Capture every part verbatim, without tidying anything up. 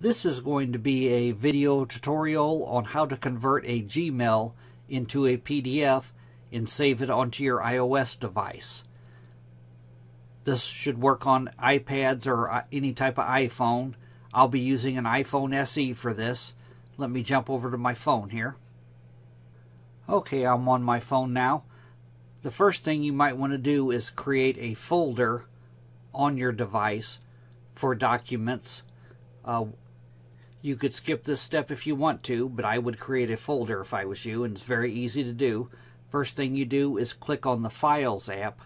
This is going to be a video tutorial on how to convert a Gmail into a P D F and save it onto your iOS device. This should work on iPads or any type of iPhone. I'll be using an iPhone S E for this. Let me jump over to my phone here. Okay, I'm on my phone now. The first thing you might want to do is create a folder on your device for documents. Uh, you could skip this step if you want to, but I would create a folder if I was you, and it's very easy to do. First thing you do is click on the Files app.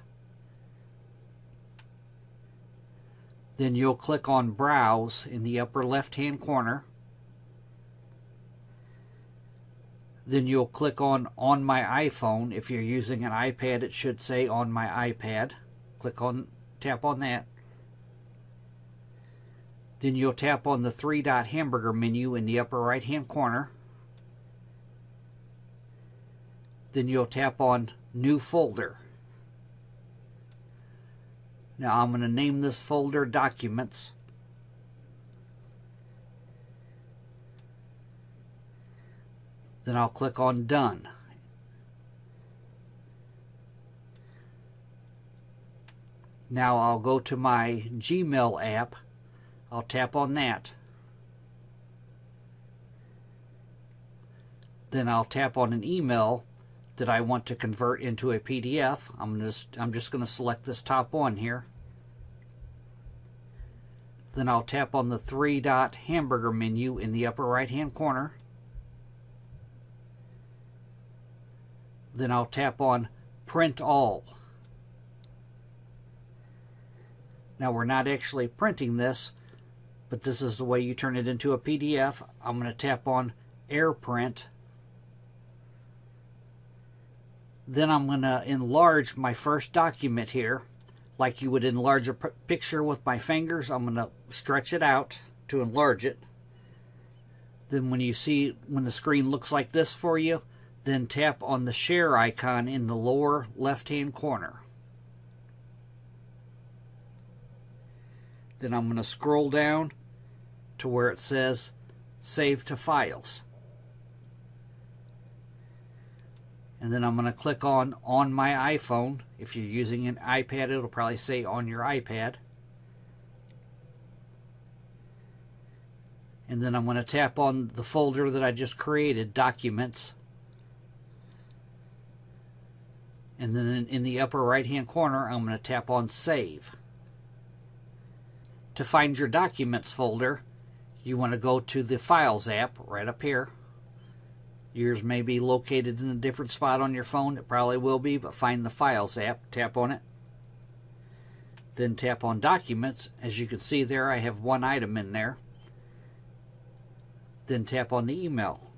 Then you'll click on Browse in the upper left-hand corner. Then you'll click on On My iPhone. If you're using an iPad, it should say On My iPad. Click on, tap on that. Then you'll tap on the three-dot hamburger menu in the upper right-hand corner. Then you'll tap on New Folder. Now I'm going to name this folder Documents. Then I'll click on Done. Now I'll go to my Gmail app. I'll tap on that. Then I'll tap on an email that I want to convert into a P D F. I'm just, I'm just going to select this top one here. Then I'll tap on the three-dot hamburger menu in the upper right-hand corner. Then I'll tap on Print All. Now we're not actually printing this, but this is the way you turn it into a P D F. I'm going to tap on AirPrint. Then I'm going to enlarge my first document here. Like you would enlarge a picture with my fingers, I'm going to stretch it out to enlarge it. Then when you see, when the screen looks like this for you, then tap on the share icon in the lower left-hand corner. Then I'm going to scroll down to where it says Save to Files. And then I'm going to click on On My iPhone. If you're using an iPad, it'll probably say On Your iPad. And then I'm going to tap on the folder that I just created, Documents. And then in the upper right-hand corner, I'm going to tap on Save. To find your Documents folder, you want to go to the Files app right up here. Yours may be located in a different spot on your phone. It probably will be, but find the Files app. Tap on it. Then tap on Documents. As you can see there, I have one item in there. Then tap on the email.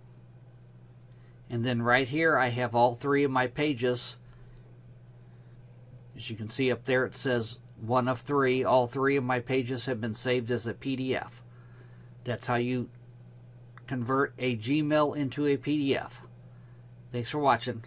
And then right here, I have all three of my pages. As you can see up there, it says one of three. All three of my pages have been saved as a P D F. That's how you convert a Gmail into a P D F. Thanks for watching.